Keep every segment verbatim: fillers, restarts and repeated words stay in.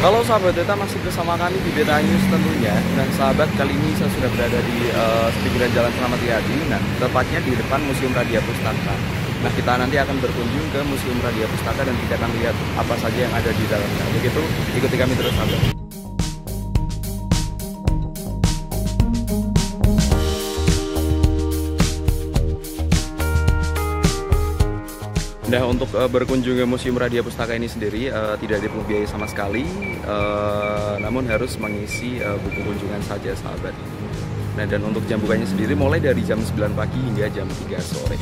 Halo sahabat Deta, masih bersama kami di Deta News tentunya. Dan sahabat, kali ini saya sudah berada di uh, pinggiran Jalan Slamet Riyadi, nah, tepatnya di depan Museum Radya Pustaka. Nah, kita nanti akan berkunjung ke Museum Radya Pustaka dan kita akan lihat apa saja yang ada di dalamnya. Begitu, ikuti kami terus sahabat. Nah, untuk uh, berkunjung ke Museum Radya Pustaka ini sendiri uh, tidak dipungut biaya sama sekali, uh, namun harus mengisi uh, buku kunjungan saja sahabat. Nah, dan untuk jam bukanya sendiri mulai dari jam sembilan pagi hingga jam tiga sore.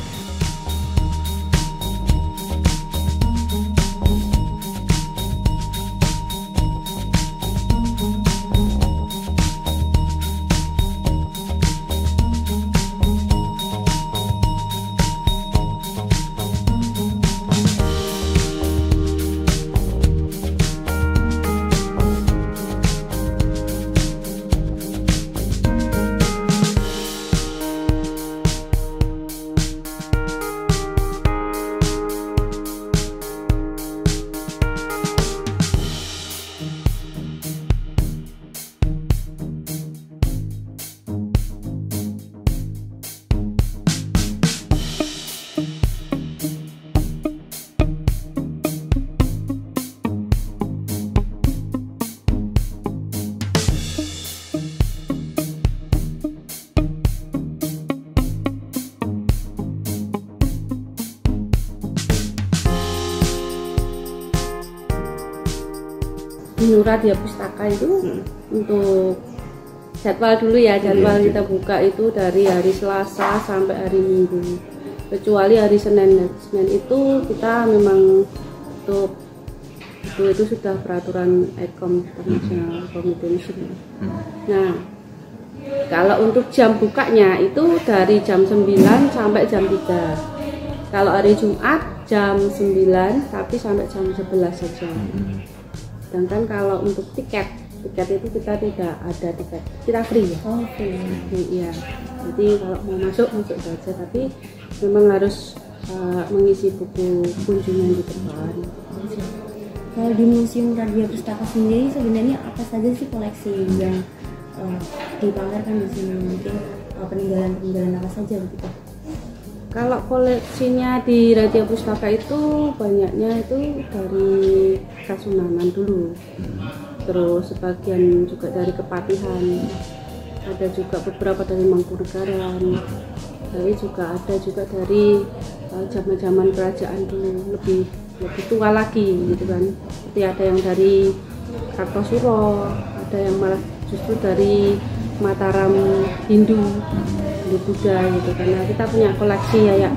Museum Radya Pustaka itu hmm. untuk jadwal dulu ya, jadwal hmm. kita buka itu dari hari Selasa sampai hari Minggu, kecuali hari Senin. Senin itu kita memang untuk itu, itu sudah peraturan I C O M internasional, komite museum. Hmm. Nah, kalau untuk jam bukanya itu dari jam sembilan sampai jam tiga. Kalau hari Jumat jam sembilan tapi sampai jam sebelas saja. Hmm. Sedangkan kalau untuk tiket, tiket itu kita tidak ada tiket, kita free ya. Oh, free. Iya. Jadi kalau mau masuk masuk saja, tapi memang harus uh, mengisi buku kunjungan di depan. Kalau di Museum Radya Pustaka sendiri sebenarnya apa saja sih koleksi yang uh, dipamerkan di sini, mungkin uh, peninggalan-peninggalan apa saja begitu? Kalau koleksinya di Radya Pustaka itu banyaknya itu dari Kasunanan dulu, terus sebagian juga dari Kepatihan, ada juga beberapa dari Mangkuregaran, tapi juga ada juga dari zaman-zaman uh, kerajaan dulu, lebih lebih tua lagi gitu kan. Seperti ada yang dari Kartosuro, ada yang malah justru dari Mataram Hindu, di Buddha gitu. Karena kita punya koleksi ya, ya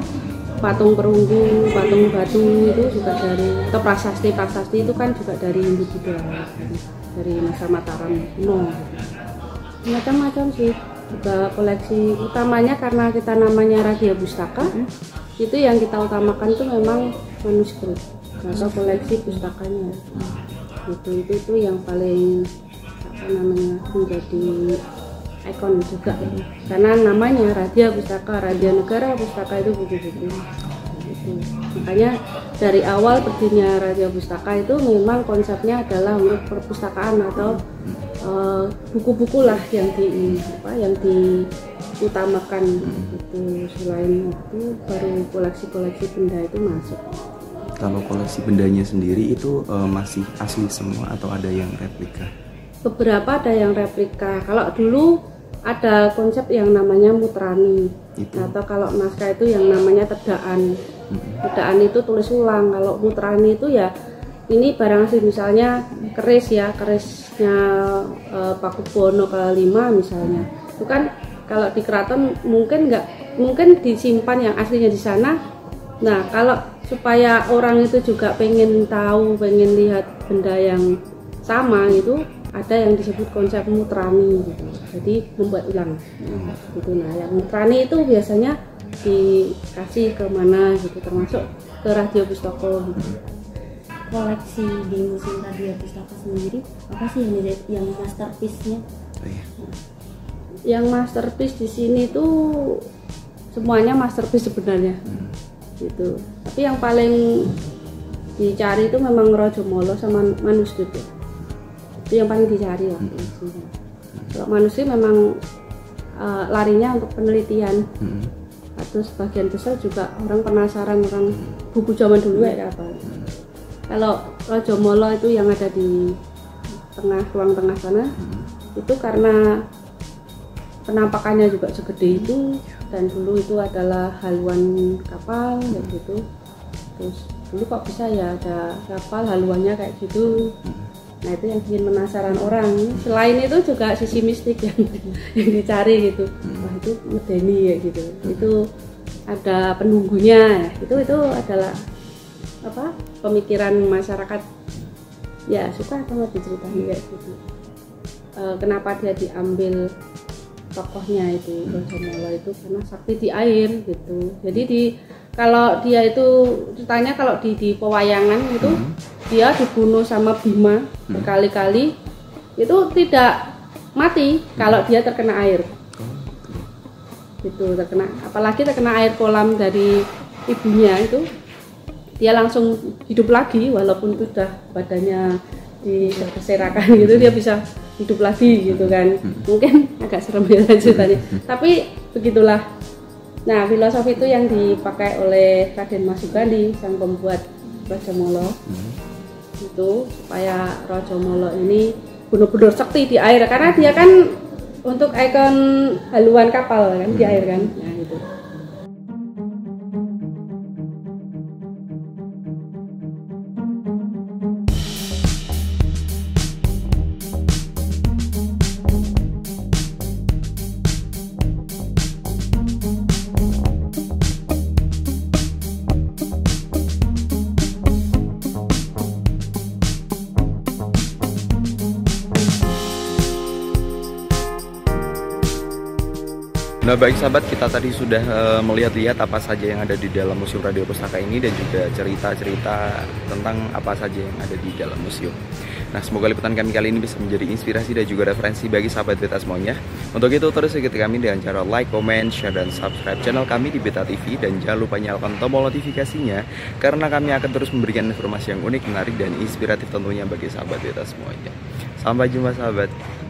patung perunggu, patung batu itu juga dari, atau prasasti prasasti itu kan juga dari Hindu Buddha, dari masa Mataram kuno. Macam-macam sih juga koleksi, utamanya karena kita namanya Radya Pustaka, hmm. itu yang kita utamakan tuh memang manuskrip atau koleksi pustakanya. Itu itu itu yang paling apa namanya menjadi ikon juga, karena namanya Radya Pustaka, Radya Negara Pustaka itu buku-buku. Makanya dari awal berdirinya Radya Pustaka itu memang konsepnya adalah untuk perpustakaan atau buku-buku uh, lah yang di apa yang diutamakan itu. Selain itu baru koleksi-koleksi benda itu masuk. Kalau koleksi bendanya sendiri itu uh, masih asli semua atau ada yang replika? Beberapa ada yang replika. Kalau dulu ada konsep yang namanya mutrani itu, atau kalau naskah itu yang namanya tedaan. Tedaan itu tulis ulang. Kalau mutrani itu ya ini barang asli, misalnya keris ya, kerisnya e, Paku Buwono Kelima misalnya. Itu kan kalau di keraton mungkin nggak mungkin disimpan yang aslinya di sana. Nah, kalau supaya orang itu juga pengen tahu, pengen lihat benda yang sama gitu, ada yang disebut konsep mutrani gitu. Jadi membuat ulang gitu. Nah, yang mutrani itu biasanya dikasih ke mana gitu, termasuk ke Radya Pustaka gitu. Koleksi di Museum Radya Pustaka sendiri apa sih yang, yang masterpiece-nya? Oh, iya. Yang masterpiece di sini tuh semuanya masterpiece sebenarnya. Hmm. Gitu. Tapi yang paling dicari itu memang Rajamala sama manuskrip. itu yang paling dicari waktu hmm. itu. Kalau manusia memang uh, larinya untuk penelitian, hmm. atau sebagian besar juga orang penasaran, orang buku zaman dulu ya apa. Hmm. Kalau Rajamala itu yang ada di tengah ruang tengah sana, hmm. itu karena penampakannya juga segede itu, dan dulu itu adalah haluan kapal kayak gitu. Terus dulu kok bisa ya ada kapal haluannya kayak gitu. Nah itu yang bikin penasaran orang. Selain itu juga sisi mistik yang, yang dicari gitu. Wah itu medeni ya gitu. Itu ada penunggunya. Itu itu adalah apa? Pemikiran masyarakat ya suka sama diceritain kayak gitu. E, kenapa dia diambil tokohnya itu Rajamala itu karena sakti di air gitu. Jadi di kalau dia itu ceritanya kalau di di pewayangan itu hmm. dia dibunuh sama Bima hmm. berkali-kali itu tidak mati hmm. kalau dia terkena air. Hmm. Itu terkena apalagi terkena air kolam dari ibunya itu dia langsung hidup lagi walaupun sudah badannya digeserakan gitu dia bisa hidup lagi gitu kan. Mungkin agak serem ya ceritanya, tapi begitulah. Nah filosofi itu yang dipakai oleh Raden Mas Yugani sang pembuat Rajamala itu supaya Rajamala ini benar-benar sakti di air karena dia kan untuk ikon haluan kapal kan di air kan. Nah gitu. Nah baik sahabat, kita tadi sudah uh, melihat-lihat apa saja yang ada di dalam Museum Radya Pustaka ini dan juga cerita-cerita tentang apa saja yang ada di dalam museum. Nah semoga liputan kami kali ini bisa menjadi inspirasi dan juga referensi bagi sahabat Beta semuanya. Untuk itu terus ikuti kami dengan cara like, comment, share, dan subscribe channel kami di Beta T V. Dan jangan lupa nyalakan tombol notifikasinya karena kami akan terus memberikan informasi yang unik, menarik, dan inspiratif tentunya bagi sahabat Beta semuanya. Sampai jumpa sahabat.